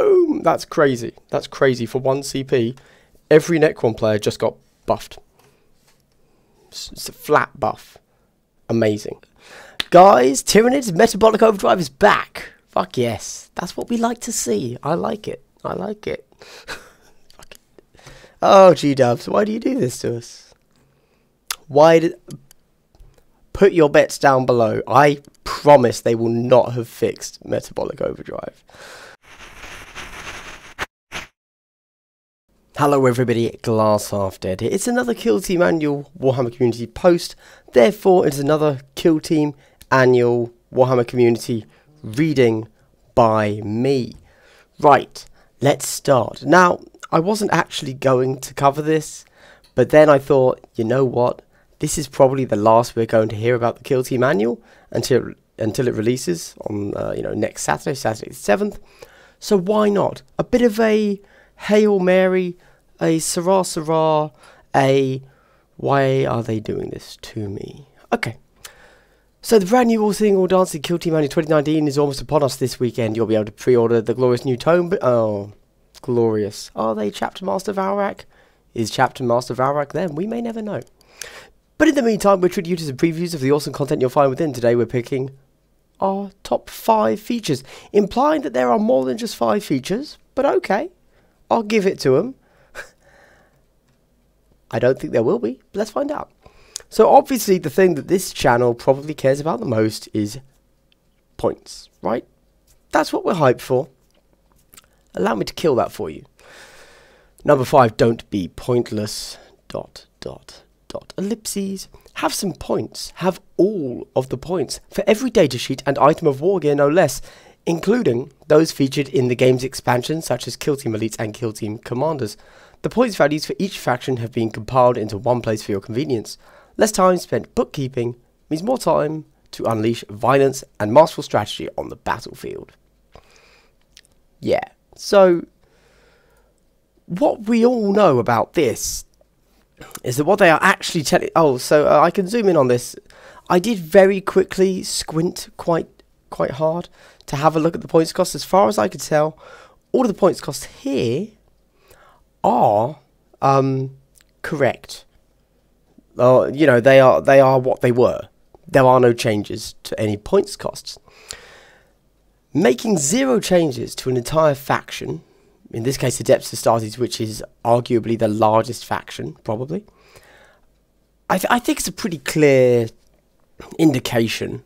Boom! That's crazy. That's crazy. For 1 CP, every Necron player just got buffed. It's a flat buff. Amazing. Guys, Tyranids Metabolic Overdrive is back. Fuck yes. That's what we like to see. I like it. I like it. Fuck it. Oh, G-dubs, why do you do this to us? Why did... Put your bets down below. I promise they will not have fixed Metabolic Overdrive. Hello everybody, Glass Half Dead here. It's another Kill Team Annual Warhammer Community post, therefore it's another Kill Team Annual Warhammer Community reading by me. Right, let's start. Now, I wasn't actually going to cover this, but then I thought, you know what? This is probably the last we're going to hear about the Kill Team Annual until it releases on next Saturday, Saturday the 7th. So why not? A bit of a Hail Mary, a Sarah Sarah, a why are they doing this to me? Okay. So the brand new All Singing All Dancing Kill Team Annual 2019 is almost upon us this weekend. You'll be able to pre-order the glorious new tome. Oh, glorious. Are they Chapter Master Valrak? Is Chapter Master Valrak them? We may never know. But in the meantime, we're treating you to some previews of the awesome content you'll find within. Today we're picking our top 5 features, implying that there are more than just 5 features, but okay. I'll give it to them. I don't think there will be, but let's find out. So obviously the thing that this channel probably cares about the most is points, right? That's what we're hyped for. Allow me to kill that for you. Number 5, don't be pointless, ... ellipses. Have some points. Have all of the points for every datasheet and item of war gear, no less, including those featured in the game's expansion, such as Kill Team Elites and Kill Team Commanders. The points values for each faction have been compiled into one place for your convenience. Less time spent bookkeeping means more time to unleash violence and masterful strategy on the battlefield. Yeah, so what we all know about this is that what they are actually telling... Oh, so I can zoom in on this. I did very quickly squint quite hard to have a look at the points cost. As far as I could tell, all of the points cost here are correct. They are what they were. There are no changes to any points costs. Making 0 changes to an entire faction, in this case Adeptus Astartes, which is arguably the largest faction, probably, I think it's a pretty clear indication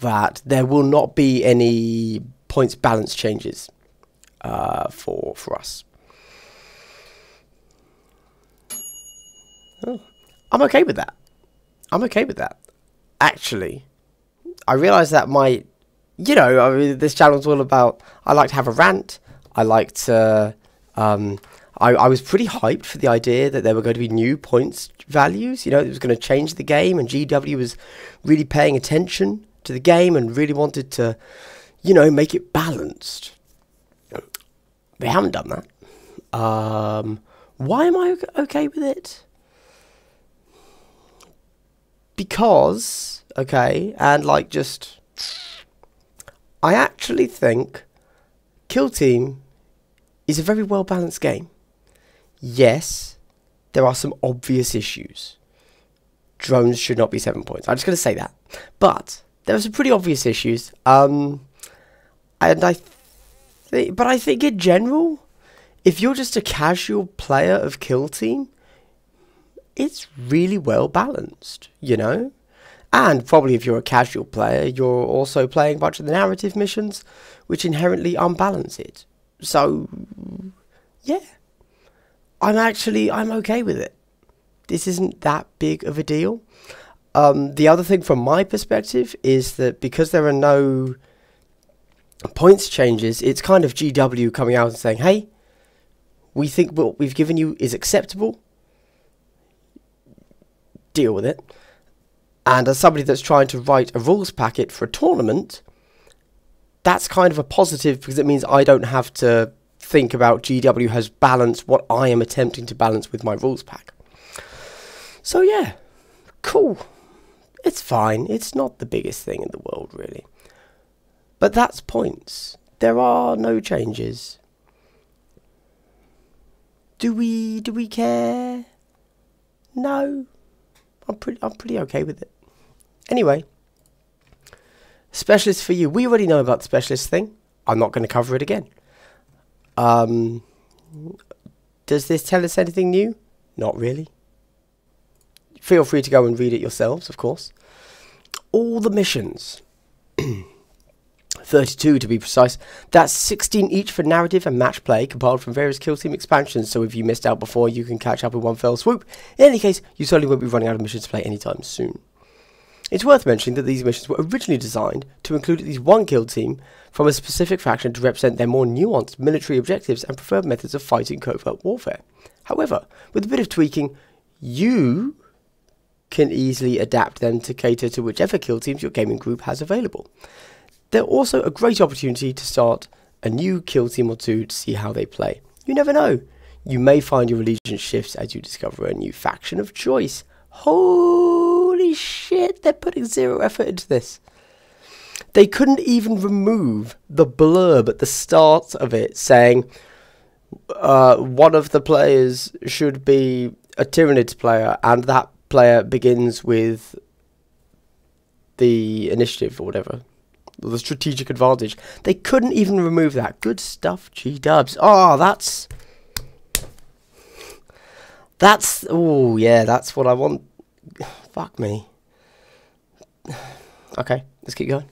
that there will not be any points balance changes for us. Oh, I'm okay with that. I'm okay with that. Actually, I realise that this channel's all about, I like to have a rant. I liked, I was pretty hyped for the idea that there were going to be new points values. You know, it was going to change the game, and GW was really paying attention to the game and really wanted to, make it balanced. They haven't done that. Why am I okay with it? Because, okay, I actually think Kill Team is a very well-balanced game. Yes, there are some obvious issues. Drones should not be 7 points. I'm just going to say that. But there are some pretty obvious issues. But I think in general, if you're just a casual player of Kill Team, it's really well-balanced, And probably if you're a casual player, you're also playing a bunch of the narrative missions, which inherently unbalance it. So, yeah. I'm okay with it. This isn't that big of a deal. The other thing from my perspective is that because there are no points changes, it's kind of GW coming out and saying, hey, we think what we've given you is acceptable. Deal with it. And as somebody that's trying to write a rules packet for a tournament, that's kind of a positive because it means I don't have to think about GW has balanced what I am attempting to balance with my rules pack. So yeah, cool. It's fine. It's not the biggest thing in the world, really. But that's points. There are no changes. Do we care? No. I'm pretty okay with it. Anyway, specialists for you. We already know about the specialist thing. I'm not going to cover it again. Does this tell us anything new? Not really. Feel free to go and read it yourselves, of course. All the missions. 32 to be precise. That's 16 each for narrative and match play, compiled from various Kill Team expansions, so if you missed out before, you can catch up in one fell swoop. In any case, you certainly won't be running out of missions to play anytime soon. It's worth mentioning that these missions were originally designed to include at least one kill team from a specific faction to represent their more nuanced military objectives and preferred methods of fighting covert warfare. However, with a bit of tweaking, you can easily adapt them to cater to whichever kill teams your gaming group has available. They're also a great opportunity to start a new kill team or two to see how they play. You never know, you may find your allegiance shifts as you discover a new faction of choice. Holy shit, they're putting zero effort into this. They couldn't even remove the blurb at the start of it saying one of the players should be a Tyranids player and that player begins with the initiative or whatever. The strategic advantage. They couldn't even remove that. Good stuff, G-dubs. Oh, that's... Oh, yeah, that's what I want. Fuck me. Okay, let's keep going.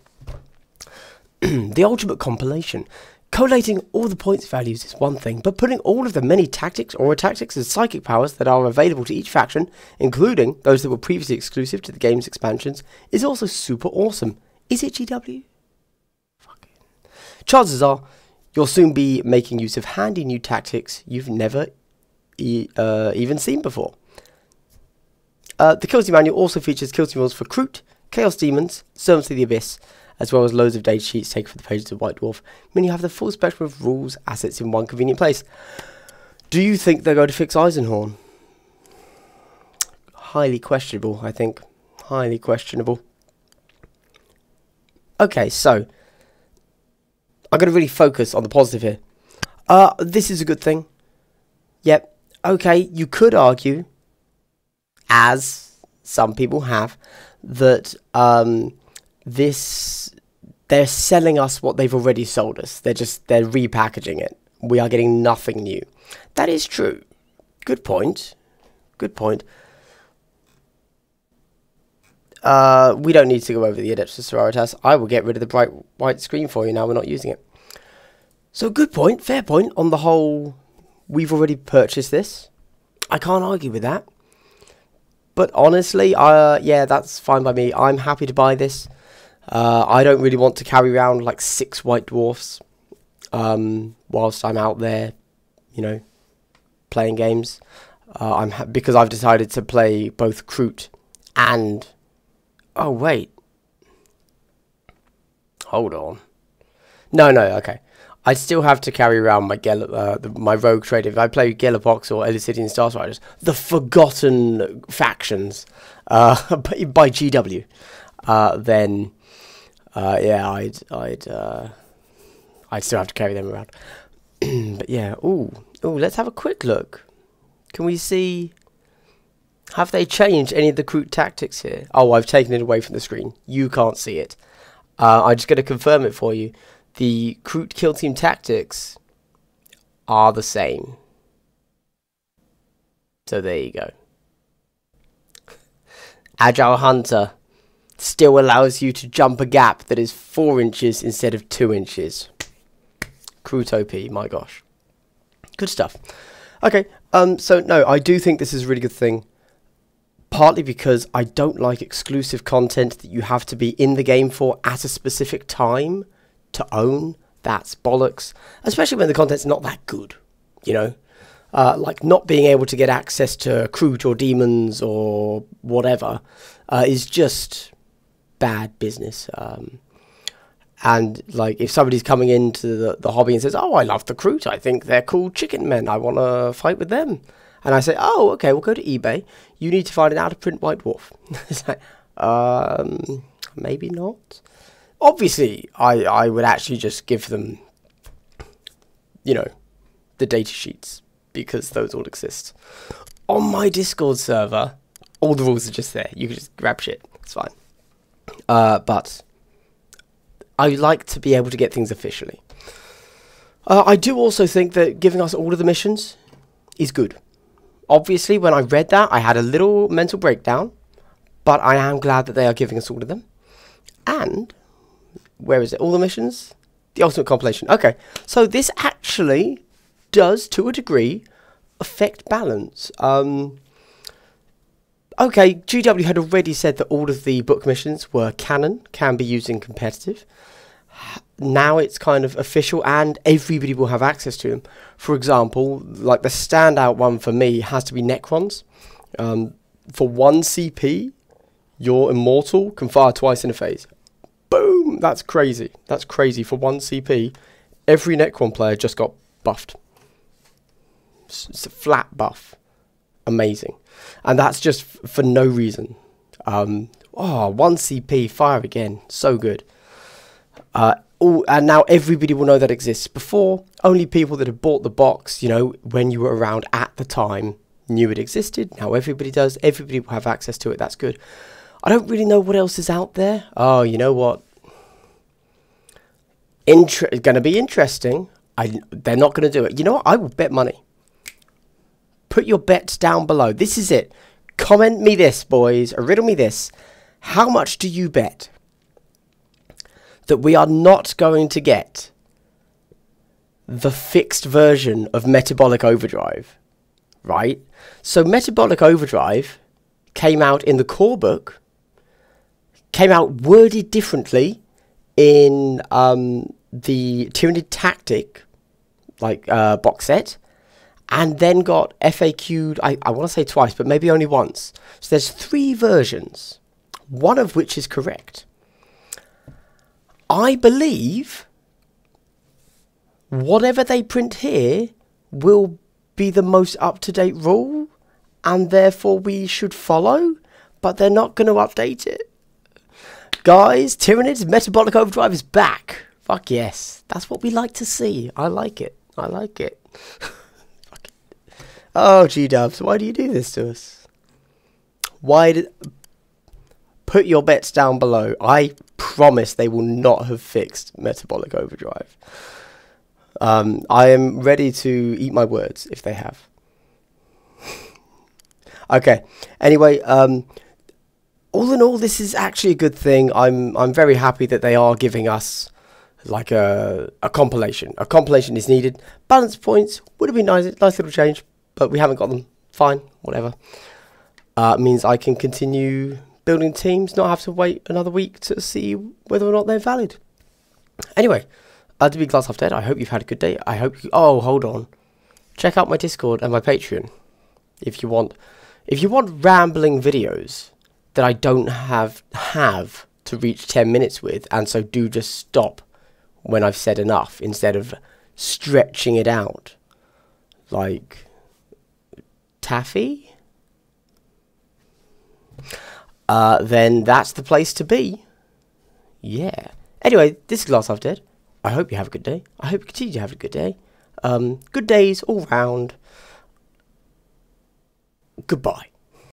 The ultimate compilation. Collating all the points values is one thing, but putting all of the many tactics, aura tactics, and psychic powers that are available to each faction, including those that were previously exclusive to the game's expansions, is also super awesome. Is it GW? Fuck it. Chances are, you'll soon be making use of handy new tactics you've never even seen before. The Kill Team Manual also features Kill Team rules for Kroot, Chaos Demons, Servants of the Abyss, as well as loads of data sheets taken from the pages of White Dwarf, meaning you have the full spectrum of rules, assets in one convenient place. Do you think they're going to fix Eisenhorn? Highly questionable, I think. Highly questionable. Okay, so, I'm going to really focus on the positive here. This is a good thing. Yep, okay, you could argue, as some people have, that they're selling us what they've already sold us. They're repackaging it. We are getting nothing new. That is true. Good point. Good point. We don't need to go over the Adeptus Sororitas. I will get rid of the bright white screen for you now. We're not using it. So good point, fair point on the whole. We've already purchased this. I can't argue with that. But honestly, yeah, that's fine by me. I'm happy to buy this. I don't really want to carry around like 6 White Dwarfs whilst I'm out there, you know, playing games. Because I've decided to play both Kroot and... Oh, wait. Hold on. No, okay. I still have to carry around my my rogue trade. If I play Gellar Box or Elysidian Star Raiders, the forgotten factions by GW, then, yeah, I'd still have to carry them around. But, yeah, ooh, let's have a quick look. Can we see... Have they changed any of the Kroot tactics here? Oh, I've taken it away from the screen. You can't see it. I'm just going to confirm it for you. The Kroot kill team tactics are the same. So there you go. Agile Hunter still allows you to jump a gap that is 4 inches instead of 2 inches. Kroot OP, my gosh. Good stuff. Okay, so no, I do think this is a really good thing. Partly because I don't like exclusive content that you have to be in the game for at a specific time to own. That's bollocks. Especially when the content's not that good, you know? Like not being able to get access to Kroot or Demons or whatever is just bad business. And like if somebody's coming into the hobby and says, oh, I love the Kroot. I think they're cool chicken men. I want to fight with them. And I say, oh, okay, we'll go to eBay. You need to find an out-of-print White Dwarf. It's like, maybe not. Obviously, I would actually just give them, you know, the data sheets because those all exist. On my Discord server, all the rules are just there. You can just grab shit. It's fine. But I like to be able to get things officially. I do also think that giving us all of the missions is good. Obviously, when I read that, I had a little mental breakdown. But I am glad that they are giving us all of them. And, where is it? All the missions? The Ultimate Compilation. Okay, so this actually does, to a degree, affect balance. Okay, GW had already said that all of the book missions were canon, can be used in competitive. Now it's kind of official and everybody will have access to them. For example, like the standout one for me has to be Necrons. For 1 CP, your Immortal can fire twice in a phase. Boom! That's crazy. That's crazy. For 1 CP, every Necron player just got buffed. It's a flat buff. Amazing. And that's just for no reason. 1 CP, fire again. So good. And now everybody will know that exists. Before, only people that had bought the box, you know, when you were around at the time, knew it existed. Now everybody does. Everybody will have access to it. That's good. I don't really know what else is out there. Oh, you know what? It's going to be interesting. They're not going to do it. You know what? I will bet money. Put your bets down below. This is it. Comment me this, boys. Or riddle me this. How much do you bet that we are not going to get the fixed version of Metabolic Overdrive? Right? So Metabolic Overdrive came out in the core book, came out worded differently in the Tyranid Tactic box set, and then got FAQ'd, I want to say twice, but maybe only once. So there's 3 versions, one of which is correct. I believe whatever they print here will be the most up-to-date rule, and therefore we should follow, but they're not going to update it. Guys, Tyranids Metabolic Overdrive is back. Fuck yes. That's what we like to see. I like it. I like it. Fuck it. Oh, G-dubs, why do you do this to us? Why did... Put your bets down below. I promise they will not have fixed Metabolic Overdrive. I am ready to eat my words if they have. Okay. Anyway, all in all, this is actually a good thing. I'm very happy that they are giving us like a compilation. A compilation is needed. Balance points would have been nice little change, but we haven't got them. Fine, whatever. It means I can continue building teams, not have to wait another week to see whether or not they're valid. Anyway. To be Glass Half Dead, I hope you've had a good day. I hope you... Oh, hold on. Check out my Discord and my Patreon if you want. If you want rambling videos that I don't have to reach 10 minutes with, and so do just stop when I've said enough instead of stretching it out like Taffy, then that's the place to be. Yeah. Anyway, this is Glass Half Dead. I hope you have a good day. I hope you continue to have a good day. Good days all round. Goodbye.